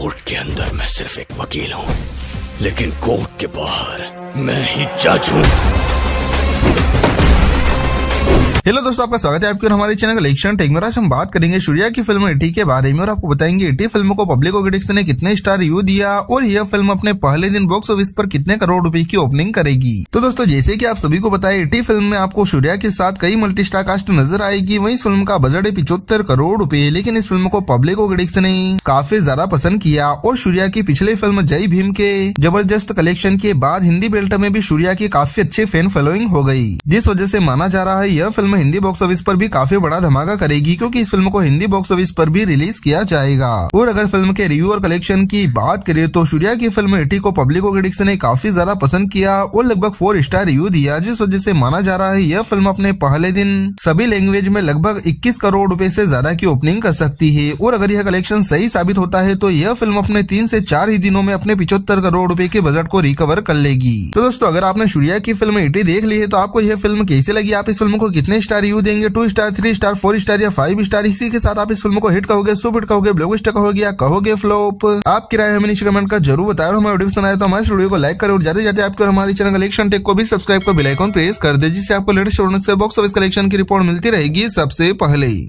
Court के अंदर मैं सिर्फ एक वकील हूँ, लेकिन कोर्ट के बाहर मैं ही जज हूँ। हेलो दोस्तों, आपका स्वागत है आपके और हमारे चैनल कलेक्शन टेक में। आज हम बात करेंगे सूर्या की फिल्म ET के बारे में और आपको बताएंगे ET फिल्म को पब्लिक और क्रिटिक्स ने कितने स्टार रिव्यू दिया और यह फिल्म अपने पहले दिन बॉक्स ऑफिस पर कितने करोड़ रुपए की ओपनिंग करेगी। तो दोस्तों, जैसे कि आप सभी को बताया, ET फिल्म में आपको सूर्या के साथ कई मल्टी स्टार कास्ट नजर आएगी। वही फिल्म का बजट है 75 करोड़ रूपये, लेकिन इस फिल्म को पब्लिक और क्रिटिक्स ने काफी ज्यादा पसंद किया और सूर्या की पिछली फिल्म जय भीम के जबरदस्त कलेक्शन के बाद हिंदी बेल्ट में भी सूर्या की काफी अच्छी फैन फॉलोइंग हो गई, जिस वजह से माना जा रहा है यह फिल्म हिंदी बॉक्स ऑफिस पर भी काफी बड़ा धमाका करेगी, क्योंकि इस फिल्म को हिंदी बॉक्स ऑफिस पर भी रिलीज किया जाएगा। और अगर फिल्म के रिव्यू और कलेक्शन की बात करें तो सूर्या की फिल्म ET को पब्लिक और क्रिटिक्स ने काफी ज्यादा पसंद किया और लगभग 4 स्टार रिव्यू दिया, जिस वजह से माना जा रहा है यह फिल्म अपने पहले दिन सभी लैंग्वेज में लगभग 21 करोड़ रूपए से ज्यादा की ओपनिंग कर सकती है। और अगर यह कलेक्शन सही साबित होता है तो यह फिल्म अपने 3 से 4 ही दिनों में अपने 75 करोड़ रूपए के बजट को रिकवर कर लेगी। तो दोस्तों, अगर आपने सूर्या की फिल्म ET देख ली है तो आपको यह फिल्म कैसी लगी, आप इस फिल्म को कितने स्टार रिव्यू देंगे, 2 स्टार 3 स्टार 4 स्टार या 5 स्टार, इसी के साथ आप इस फिल्म को हिट कहोगे, सुप हिट कहोगे, ब्लॉकबस्टर कहोगे या कहोगे फ्लॉप? आपकी राय हमें नीचे कमेंट कर जरूर बताएं। हमारे वीडियो पसंद आए तो हमारे वीडियो को लाइक करें और जाते जाते आपके और हमारे चैनल कलेक्शन टेक को भी सब्सक्राइब कर बेल आइकन प्रेस कर दे, जिससे आपको लेटेस्ट बॉक्स ऑफिस कलेक्शन की रिपोर्ट मिलती रहेगी सबसे पहले।